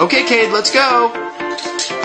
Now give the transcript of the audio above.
Okay, Cade, let's go.